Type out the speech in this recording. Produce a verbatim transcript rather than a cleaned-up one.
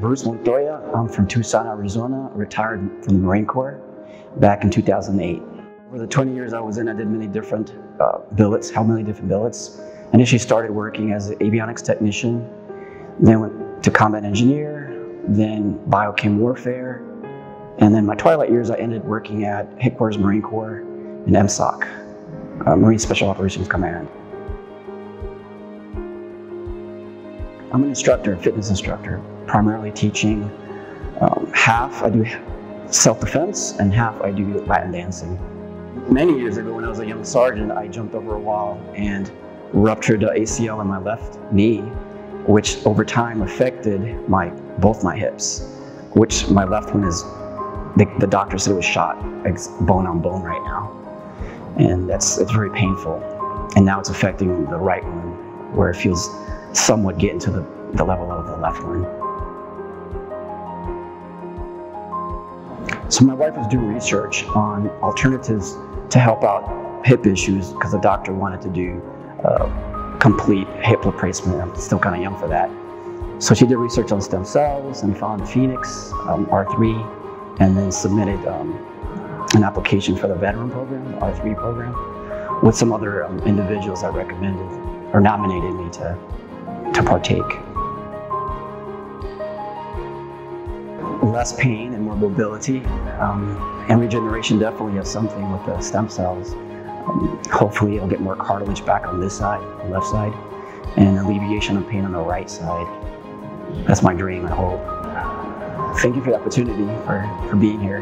Bruce Montoya. I'm from Tucson, Arizona, retired from the Marine Corps back in two thousand eight. Over the twenty years I was in, I did many different uh, billets, held many different billets. Initially started working as an avionics technician, then went to combat engineer, then biochem warfare, and then my twilight years I ended working at HICPOR's Marine Corps and M SOC, uh, Marine Special Operations Command. I'm an instructor, a fitness instructor, primarily teaching um, half I do self-defense and half I do Latin dancing. Many years ago when I was a young sergeant, I jumped over a wall and ruptured the A C L in my left knee, which over time affected my both my hips, which my left one is, the, the doctor said it was shot, it's bone on bone right now. And that's, it's very painful. And now it's affecting the right one, where it feels somewhat getting to the, the level of the left one. So my wife was doing research on alternatives to help out hip issues because the doctor wanted to do uh, complete hip replacement. I'm still kind of young for that. So she did research on stem cells and found Phoenix, um, R three, and then submitted um, an application for the veteran program, the R three program, with some other um, individuals that recommended or nominated me to, to partake. Less pain and more mobility, um, and regeneration definitely has something with the stem cells. Um, hopefully it'll get more cartilage back on this side, the left side, and alleviation of pain on the right side. That's my dream, I hope. Thank you for the opportunity, for, for being here.